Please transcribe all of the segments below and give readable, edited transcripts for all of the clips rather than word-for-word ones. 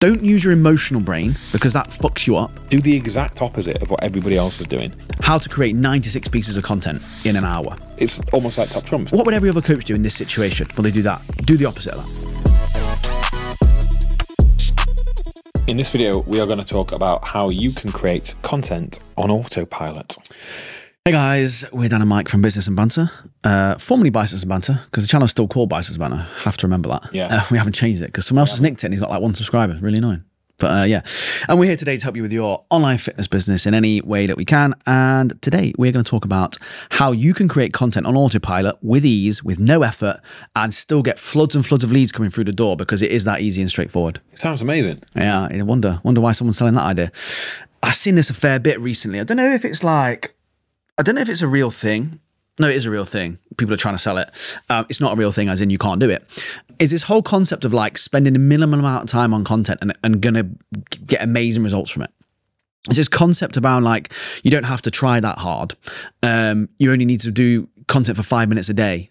Don't use your emotional brain because that fucks you up. Do the exact opposite of what everybody else is doing. How to create 96 pieces of content in an hour. It's almost like top trumps. What would every other coach do in this situation? Will they do that? Do the opposite of that. In this video, we are going to talk about how you can create content on autopilot. Hey guys, we're Dan and Mike from Business and Banter, formerly Biceps and Banter, because the channel is still called Biceps and Banter. I have to remember that. Yeah. We haven't changed it because someone else has nicked it and he's got like one subscriber. Really annoying. But yeah, and we're here today to help you with your online fitness business in any way that we can. And today we're going to talk about how you can create content on autopilot with ease, with no effort, and still get floods and floods of leads coming through the door because it is that easy and straightforward. It sounds amazing. Yeah, I wonder why someone's selling that idea. I've seen this a fair bit recently. I don't know if it's like... I don't know if it's a real thing. No, it is a real thing. People are trying to sell it. It's not a real thing as in you can't do it. Is this whole concept of like spending a minimum amount of time on content and going to get amazing results from it. It's this concept about like, you don't have to try that hard. You only need to do content for 5 minutes a day.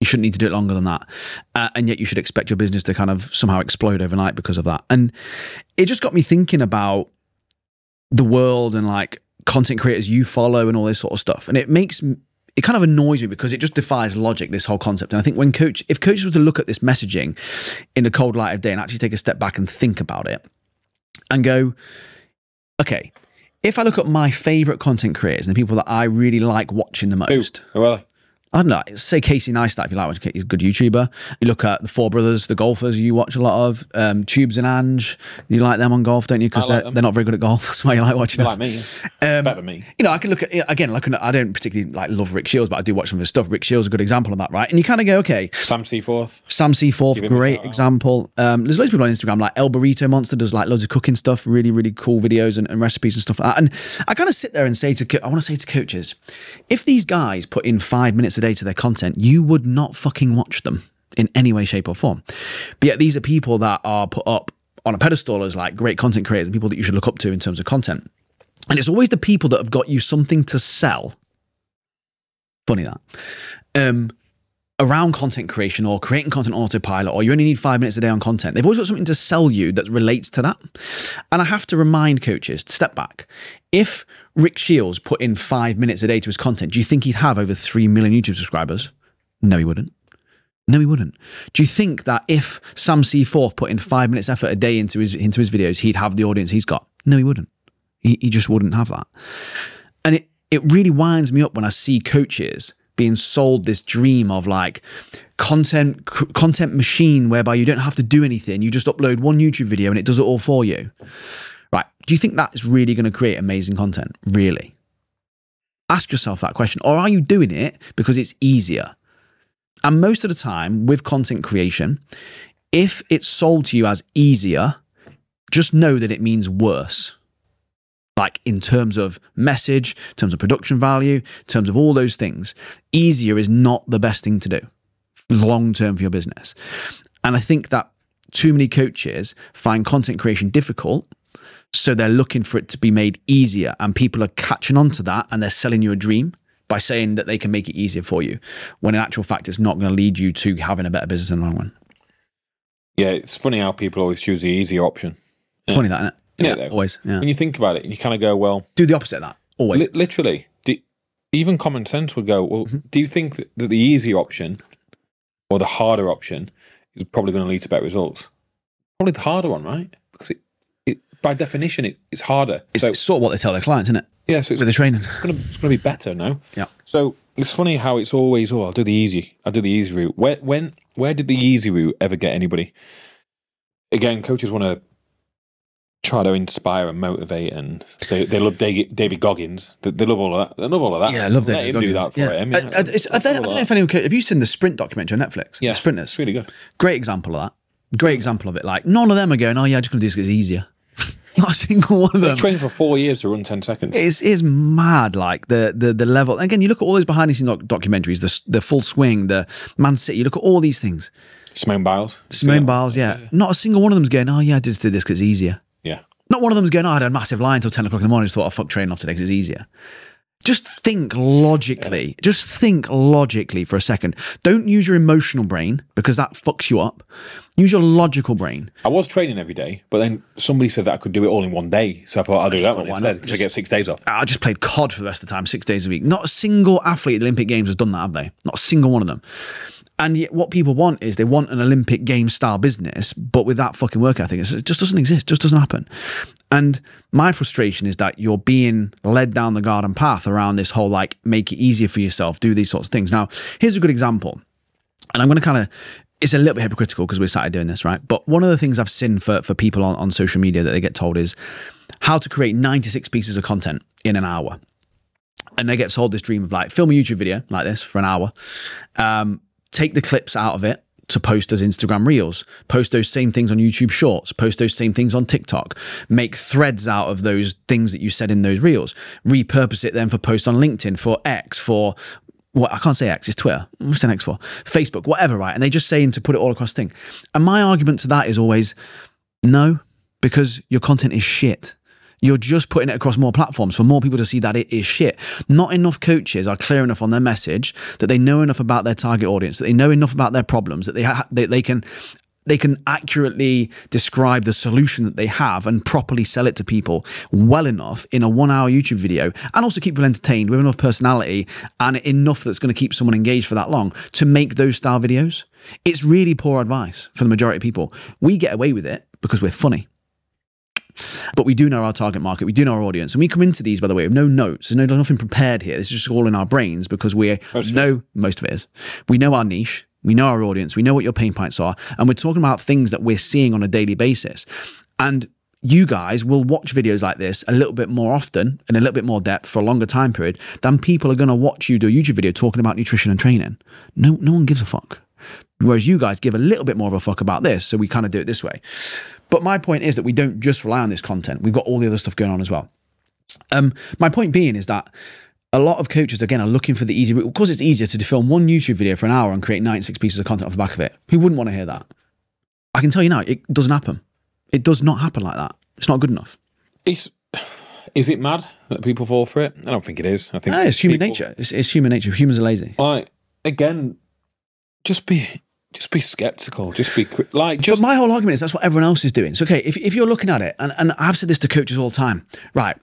You shouldn't need to do it longer than that. And yet you should expect your business to kind of somehow explode overnight because of that. And it just got me thinking about the world and like, content creators you follow and all this sort of stuff. And it kind of annoys me because it just defies logic, this whole concept. And I think if coaches were to look at this messaging in the cold light of day and actually take a step back and think about it and go, okay, if I look at my favorite content creators and the people that I really like watching the most. Who are they? I don't know, say Casey Neistat, if you like watching, he's a good YouTuber. You look at the Four Brothers, the golfers you watch a lot of, Tubes and Ange. You like them on golf, don't you? Because like they're not very good at golf. That's why you like watching them. Like me. Better than me. You know, I can look at, again, like, I don't particularly like love Rick Shields, but I do watch some of his stuff. Rick Shields is a good example of that, right? And you kind of go, okay. Sam C. Forth. Sam C. Forth, great example. There's loads of people on Instagram, like El Burrito Monster does like loads of cooking stuff, really, really cool videos and recipes and stuff like that. And I kind of sit there and say I want to say to coaches, if these guys put in 5 minutes a day to their content, you would not fucking watch them in any way, shape or form. But yet these are people that are put up on a pedestal as like great content creators and people that you should look up to in terms of content. And it's always the people that have got you something to sell. Funny that. Around content creation or creating content on autopilot, or you only need 5 minutes a day on content. They've always got something to sell you that relates to that. And I have to remind coaches to step back. If Rick Shields put in 5 minutes a day to his content, do you think he'd have over 3 million YouTube subscribers? No, he wouldn't. No, he wouldn't. Do you think that if Sam C. Forth put in 5 minutes effort a day into his videos, he'd have the audience he's got? No, he wouldn't. He just wouldn't have that. And it really winds me up when I see coaches being sold this dream of like content machine whereby you don't have to do anything. You just upload one YouTube video and it does it all for you. Right. Do you think that's really going to create amazing content? Really? Ask yourself that question. Or are you doing it because it's easier? And most of the time with content creation, if it's sold to you as easier, just know that it means worse. Like in terms of message, in terms of production value, in terms of all those things, easier is not the best thing to do long term for your business. And I think that too many coaches find content creation difficult, so they're looking for it to be made easier, and people are catching on to that and they're selling you a dream by saying that they can make it easier for you, when in actual fact it's not going to lead you to having a better business in the long run. Yeah, it's funny how people always choose the easier option. Yeah. Funny that, isn't it? Yeah, though, always. Yeah. When you think about it, you kind of go, well... Do the opposite of that, always. Literally. Even common sense would go, well, do you think that the easier option or the harder option is probably going to lead to better results? Probably the harder one, right? Because by definition, it's harder. It's sort of what they tell their clients, isn't it? Yeah. So with the training. It's going to be better now. Yeah. So it's funny how it's always, oh, I'll do the easy route. Where did the easy route ever get anybody? Again, coaches want to try to inspire and motivate, and they love David Goggins. They love all of that. They love all of that. Yeah, I love David Goggins. Do that for yeah. Him. I don't know if anyone could. Have you seen the Sprint documentary on Netflix? Yeah, the Sprinters. It's really good. Great example of that. Great example of it. Like none of them are going, oh yeah, I'm just going to do this because it's easier. Not a single one of them. They trained for 4 years to run 10 seconds. It's mad, like the level. And again, you look at all these behind the scenes documentaries, the Full Swing, the Man City. You look at all these things. Simone Biles. Simone Biles, yeah. Not a single one of them's going, oh yeah, I just did this because it's easier. Yeah. Not one of them's going, oh, I had a massive line until 10 o'clock in the morning. I just thought, oh, fuck, training off today because it's easier. Just think logically. Yeah. Just think logically for a second. Don't use your emotional brain because that fucks you up. Use your logical brain. I was training every day, but then somebody said that I could do it all in one day. So I thought I'll do that one instead because I get 6 days off. I just played COD for the rest of the time, 6 days a week. Not a single athlete at the Olympic Games has done that, have they? Not a single one of them. And yet what people want is they want an Olympic game style business, but with that fucking workout thing, it just doesn't exist. It just doesn't happen. And my frustration is that you're being led down the garden path around this whole, like, make it easier for yourself, do these sorts of things. Now, here's a good example. And I'm going to kind of, it's a little bit hypocritical because we started doing this, right? But one of the things I've seen for people on social media that they get told is how to create 96 pieces of content in an hour. And they get sold this dream of, like, film a YouTube video like this for an hour, take the clips out of it to post as Instagram Reels, post those same things on YouTube Shorts, post those same things on TikTok, make threads out of those things that you said in those Reels, repurpose it then for posts on LinkedIn, for X, for, well, I can't say X, it's Twitter. What's an X for? Facebook, whatever, right? And they just saying to put it all across thing. And my argument to that is always, no, because your content is shit. You're just putting it across more platforms for more people to see that it is shit. Not enough coaches are clear enough on their message, that they know enough about their target audience, that they know enough about their problems, that they can accurately describe the solution that they have and properly sell it to people well enough in a 1 hour YouTube video, and also keep people entertained with enough personality and enough that's going to keep someone engaged for that long to make those style videos. It's really poor advice for the majority of people. We get away with it because we're funny. But we do know our target market, we do know our audience, and we come into these, by the way, with no notes, there's nothing prepared here. This is just all in our brains because we know, most of it is, we know our niche, we know our audience, we know what your pain points are, and we're talking about things that we're seeing on a daily basis. And you guys will watch videos like this a little bit more often and a little bit more depth for a longer time period than people are going to watch you do a YouTube video talking about nutrition and training. No one gives a fuck. Whereas you guys give a little bit more of a fuck about this, so we kind of do it this way. But my point is that we don't just rely on this content. We've got all the other stuff going on as well. My point being is that a lot of coaches, again, are looking for the easy route. Of course, it's easier to film one YouTube video for an hour and create 96 pieces of content off the back of it. Who wouldn't want to hear that? I can tell you now, it doesn't happen. It does not happen like that. It's not good enough. Is it mad that people fall for it? I don't think it is. I think it's human nature. It's human nature. Humans are lazy. Again, just be skeptical. Just be quick. But my whole argument is that's what everyone else is doing. So, okay, if you're looking at it, and I've said this to coaches all the time, right?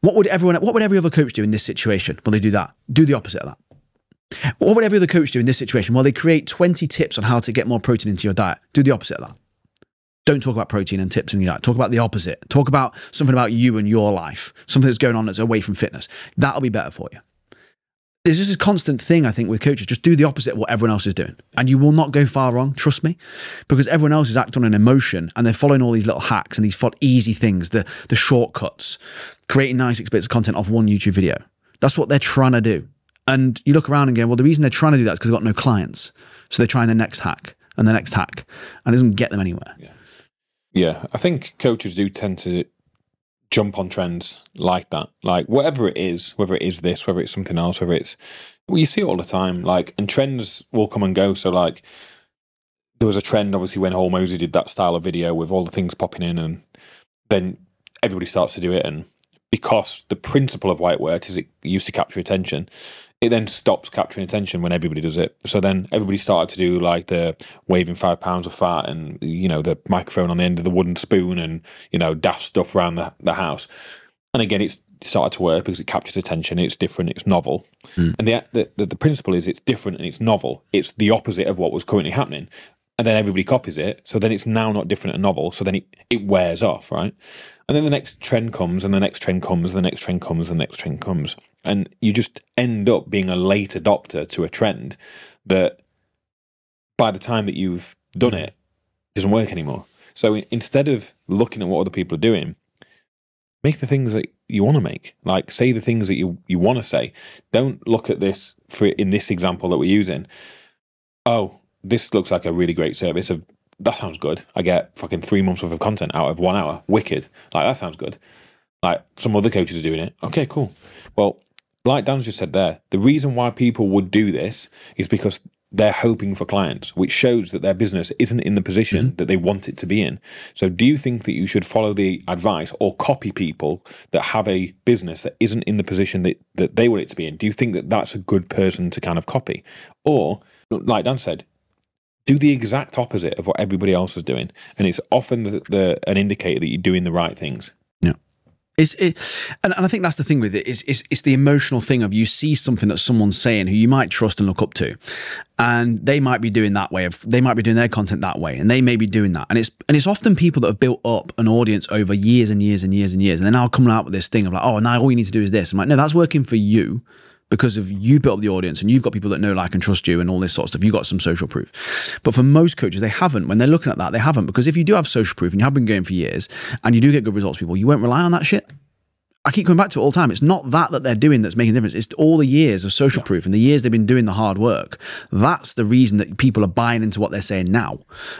What would every other coach do in this situation? Well, they do that. Do the opposite of that. What would every other coach do in this situation? Well, they create 20 tips on how to get more protein into your diet. Do the opposite of that. Don't talk about protein and tips in your diet. Talk about the opposite. Talk about something about you and your life. Something that's going on that's away from fitness. That'll be better for you. There's just this constant thing, I think, with coaches. Just do the opposite of what everyone else is doing. And you will not go far wrong, trust me, because everyone else is acting on an emotion and they're following all these little hacks and these easy things, the shortcuts, creating 96 bits of content off one YouTube video. That's what they're trying to do. And you look around and go, well, the reason they're trying to do that is because they've got no clients. So they're trying the next hack and the next hack, and it doesn't get them anywhere. Yeah, I think coaches do tend to jump on trends like that, like whatever it is, whether it is this, whether it's something else, whether it's, well, you see it all the time, like, and trends will come and go. So like there was a trend obviously when Hal Mosey did that style of video with all the things popping in, and then everybody starts to do it, and because the principle of why it worked is it used to capture attention, it then stops capturing attention when everybody does it. So then everybody started to do like the waving 5 pounds of fat and, you know, the microphone on the end of the wooden spoon and, you know, daft stuff around the house. And again, it's started to work because it captures attention. It's different. It's novel. Mm. And the principle is it's different and it's novel. It's the opposite of what was currently happening. And then everybody copies it. So then it's now not different and novel. So then it wears off, right? And then the next trend comes, and the next trend comes, and the next trend comes, and the next trend comes. And you just end up being a late adopter to a trend that by the time that you've done it, doesn't work anymore. So instead of looking at what other people are doing, make the things that you want to make. Like, say the things that you want to say. Don't look at this, in this example that we're using, oh, this looks like a really great service of, that sounds good. I get fucking 3 months worth of content out of 1 hour. Wicked. Like, that sounds good. Like, some other coaches are doing it. Okay, cool. Well, like Dan's just said there, the reason why people would do this is because they're hoping for clients, which shows that their business isn't in the position that they want it to be in. So do you think that you should follow the advice or copy people that have a business that isn't in the position that, they want it to be in? Do you think that that's a good person to kind of copy? Or, like Dan said, do the exact opposite of what everybody else is doing. And it's often an indicator that you're doing the right things. Yeah. And I think that's the thing with it, it's the emotional thing of you see something that someone's saying who you might trust and look up to, and they might be doing that way, they might be doing their content that way, and they may be doing that, and it's often people that have built up an audience over years and years and years and years, and they're now coming out with this thing of like, oh, now all you need to do is this. I'm like, no, that's working for you because of you built up the audience and you've got people that know, like, and trust you and all this sort of stuff. You've got some social proof. But for most coaches, they haven't. When they're looking at that, they haven't. Because if you do have social proof and you have been going for years and you do get good results, people, you won't rely on that shit. I keep coming back to it all the time. It's not that they're doing that's making a difference. It's all the years of social proof and the years they've been doing the hard work. That's the reason that people are buying into what they're saying now,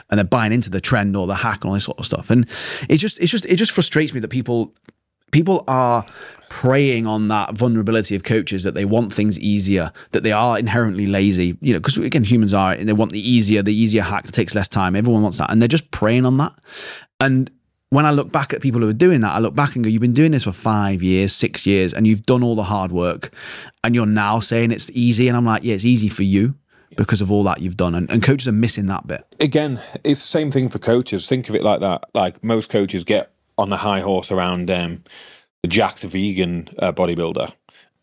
and they're buying into the trend or the hack and all this sort of stuff. And it just frustrates me that people are preying on that vulnerability of coaches, that they want things easier, that they are inherently lazy, you know, because again, humans are, and they want the easier hack that takes less time. Everyone wants that. And they're just preying on that. And when I look back at people who are doing that, I look back and go, you've been doing this for 5 years, 6 years, and you've done all the hard work, and you're now saying it's easy. And I'm like, yeah, it's easy for you because of all that you've done. And coaches are missing that bit. Again, it's the same thing for coaches. Think of it like that. Like, most coaches get on the high horse around the jacked vegan bodybuilder,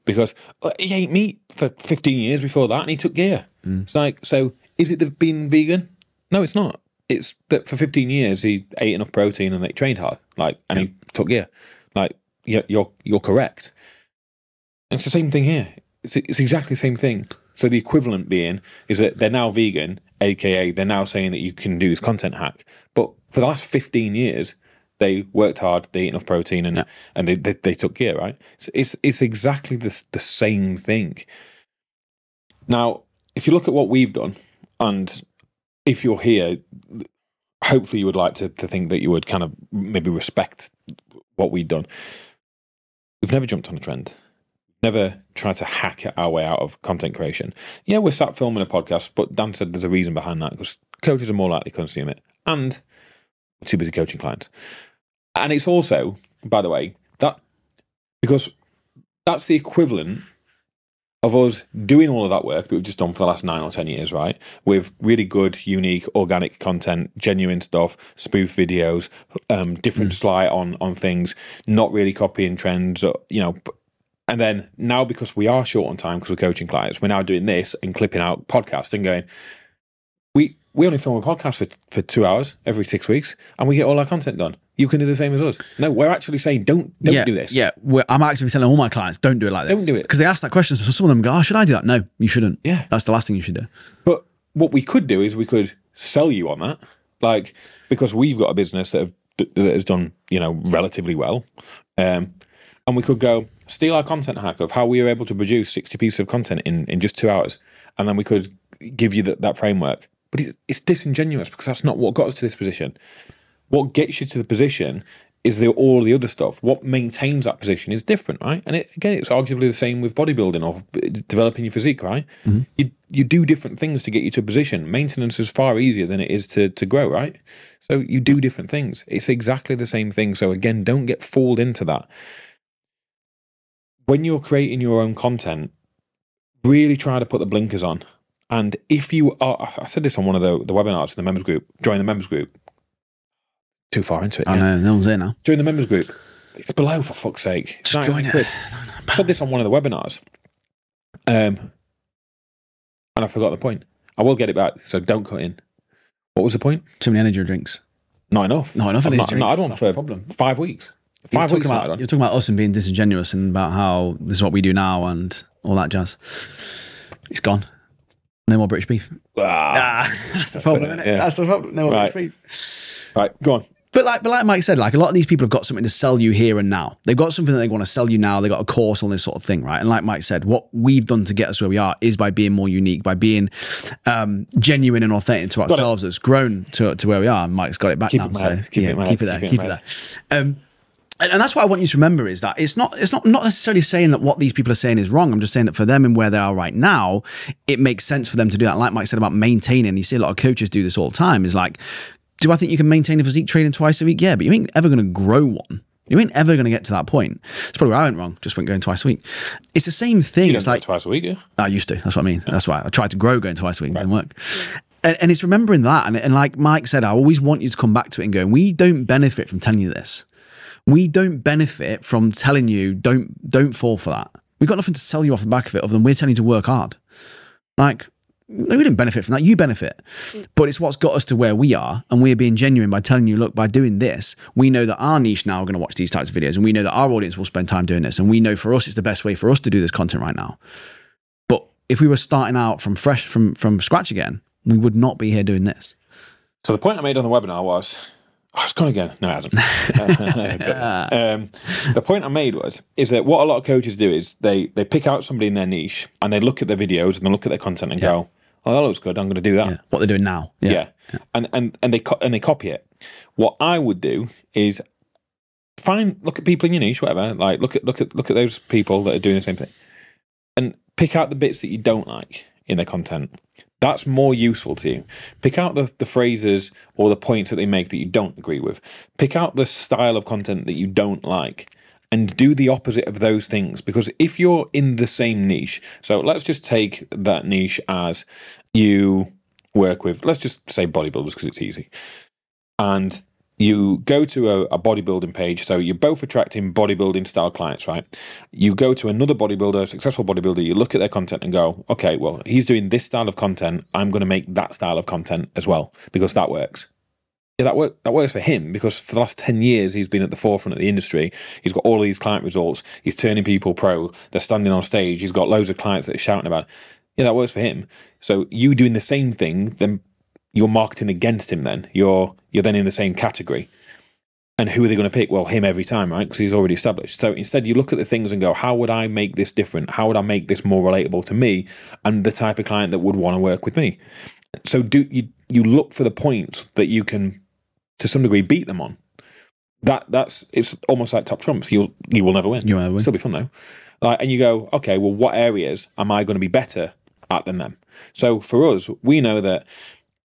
because he ate meat for 15 years before that and he took gear. It's like, so is it being vegan? No, it's not. It's that for 15 years he ate enough protein and they trained hard, like, and he took gear. Like, you're correct. And it's the same thing here. It's exactly the same thing. So the equivalent being is that they're now vegan, aka they're now saying that you can do this content hack. But for the last 15 years, they worked hard, they ate enough protein, and they took gear, right? So it's exactly the same thing. Now, if you look at what we've done, and if you're here, hopefully you would like to think that you would kind of maybe respect what we've done. We've never jumped on a trend. Never tried to hack our way out of content creation. Yeah, we're sat filming a podcast, but Dan said there's a reason behind that, because coaches are more likely to consume it, and we're too busy coaching clients. And it's also, by the way, that because that's the equivalent of us doing all of that work that we've just done for the last 9 or 10 years, right? With really good, unique, organic content, genuine stuff, spoof videos, different slide on things, not really copying trends, or, you know. And then now, because we are short on time because we're coaching clients, we're now doing this and clipping out podcasts and going, we only film a podcast for 2 hours every 6 weeks, and we get all our content done. You can do the same as us. No, we're actually saying don't do this. Yeah, I'm actively telling all my clients, don't do it like this. Don't do it. Because they ask that question, so some of them go, oh, should I do that? No, you shouldn't. Yeah. That's the last thing you should do. But what we could do is we could sell you on that, like, because we've got a business that has done, you know, relatively well, and we could go, steal our content hack of how we were able to produce 60 pieces of content in just 2 hours, and then we could give you that framework. But it's disingenuous, because that's not what got us to this position. What gets you to the position is all the other stuff. What maintains that position is different, right? And again, it's arguably the same with bodybuilding or developing your physique, right? You do different things to get you to a position. Maintenance is far easier than it is to grow, right? So you do different things. It's exactly the same thing. So again, don't get fooled into that. When you're creating your own content, really try to put the blinkers on. And if you are, I said this on one of the webinars in the members group, join the members group. Too far into it. I know, no one's there now. Join the members group. It's below, for fuck's sake. It's just join it. I said this on one of the webinars. And I forgot the point. I will get it back, so don't cut in. What was the point? Too many energy drinks. Not enough. Not enough energy drinks. Not on for 5 weeks. You're talking about us and being disingenuous and about how this is what we do now and all that jazz. It's gone. No more British beef. That's the problem, isn't it? Yeah. That's the problem. No more British beef. Right, go on. But like Mike said, like, a lot of these people have got something to sell you here and now. They've got something that they want to sell you now. They've got a course on this sort of thing, right? And like Mike said, what we've done to get us where we are is by being more unique, by being genuine and authentic to ourselves. That's grown to where we are. And Mike's got it back now. Keep it there. And that's what I want you to remember, is that it's not necessarily saying that what these people are saying is wrong. I'm just saying that for them and where they are right now, it makes sense for them to do that. Like Mike said about maintaining, you see a lot of coaches do this all the time. Is like, do I think you can maintain a physique training twice a week? Yeah, but you ain't ever going to grow one. You ain't ever going to get to that point. It's probably where I went wrong. Just went going twice a week. It's the same thing. You don't, it's like twice a week. Yeah? I used to. That's what I mean. Yeah. That's why I tried to grow going twice a week. Right. It didn't work. And it's remembering that. And like Mike said, I always want you to come back to it and go, we don't benefit from telling you this. We don't benefit from telling you don't fall for that. We've got nothing to sell you off the back of it other than we're telling you to work hard. Like, no, we didn't benefit from that. You benefit. But it's what's got us to where we are, and we're being genuine by telling you, look, by doing this, we know that our niche now are going to watch these types of videos, and we know that our audience will spend time doing this, and we know for us it's the best way for us to do this content right now. But if we were starting out from fresh, from scratch again, we would not be here doing this. So the point I made on the webinar was... Oh, it's gone again. No, it hasn't. But, the point I made is that what a lot of coaches do is they pick out somebody in their niche and they look at their videos and they look at their content and go, oh, that looks good. I'm going to do that. Yeah. What they're doing now. Yeah. And they copy it. What I would do is look at people in your niche, whatever. Like look at those people that are doing the same thing, and pick out the bits that you don't like in their content. That's more useful to you. Pick out the phrases or the points that they make that you don't agree with. Pick out the style of content that you don't like and do the opposite of those things. Because if you're in the same niche, so let's just take that niche as you work with, let's just say bodybuilders because it's easy. And you go to a bodybuilding page, so you're both attracting bodybuilding style clients, right? You go to another bodybuilder, successful bodybuilder, you look at their content and go, okay, well, he's doing this style of content, I'm going to make that style of content as well, because that works. Yeah, that works for him, because for the last 10 years, he's been at the forefront of the industry. He's got all these client results. He's turning people pro. They're standing on stage. He's got loads of clients that are shouting about it. Yeah, that works for him. So you doing the same thing, then you're marketing against him then. You're then in the same category. And who are they going to pick? Well, him every time, right? Because he's already established. So instead, you look at the things and go, how would I make this different? How would I make this more relatable to me and the type of client that would want to work with me? So you look for the points that you can, to some degree, beat them on. It's almost like top trumps. You will never win. You'll never win. Still be fun though. Like, and you go, okay, well, what areas am I going to be better at than them? So for us, we know that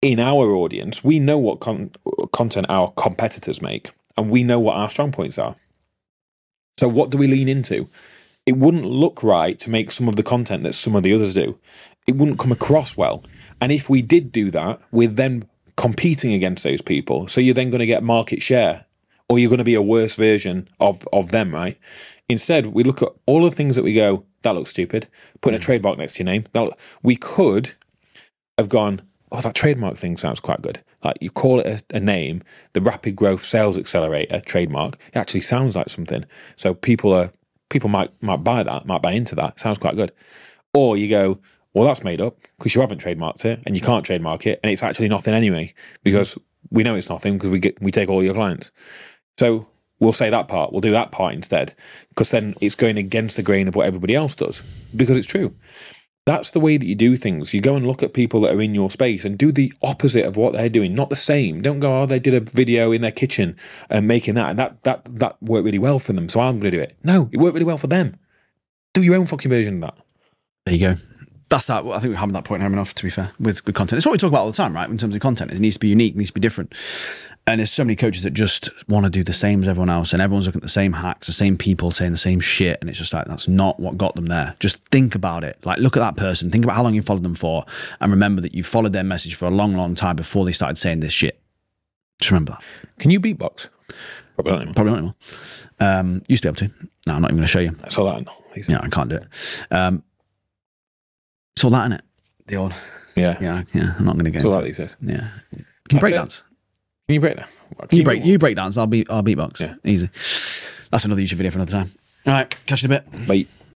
in our audience, we know what content our competitors make, and we know what our strong points are. So what do we lean into? It wouldn't look right to make some of the content that some of the others do. It wouldn't come across well. And if we did do that, we're then competing against those people. So you're then going to get market share, or you're going to be a worse version of them, right? Instead, we look at all the things that we go, that looks stupid. Putting a trademark next to your name. We could have gone... Oh, that trademark thing sounds quite good. Like, you call it a name, the Rapid Growth Sales Accelerator trademark. It actually sounds like something. So people might buy that, might buy into that. It sounds quite good. Or you go, well, that's made up because you haven't trademarked it and you can't trademark it, and it's actually nothing anyway, because we know it's nothing because we take all your clients. So we'll say that part. We'll do that part instead, because then it's going against the grain of what everybody else does, because it's true. That's the way that you do things. You go and look at people that are in your space and do the opposite of what they're doing, not the same. Don't go, oh, they did a video in their kitchen and making that, and that worked really well for them, so I'm going to do it. No, it worked really well for them. Do your own fucking version of that. There you go. That's that. I think we hammered that point home enough, to be fair, with good content. It's what we talk about all the time, right? In terms of content, it needs to be unique, it needs to be different. And there's so many coaches that just want to do the same as everyone else, and everyone's looking at the same hacks, the same people saying the same shit, and it's just like, that's not what got them there. Just think about it. Like, look at that person. Think about how long you followed them for, and remember that you followed their message for a long, long time before they started saying this shit. Just remember that. Can you beatbox? Probably not anymore. Probably not anymore. Used to be able to. No, I'm not even going to show you. I saw that. Yeah, I can't do it. It's all that, innit? The old... Yeah. Yeah, I'm not going to get into it. It's all that these days. Yeah. Can you break dance? Can you break that? You break dance, I'll beatbox. Yeah. Easy. That's another YouTube video for another time. All right, catch you in a bit. Bye.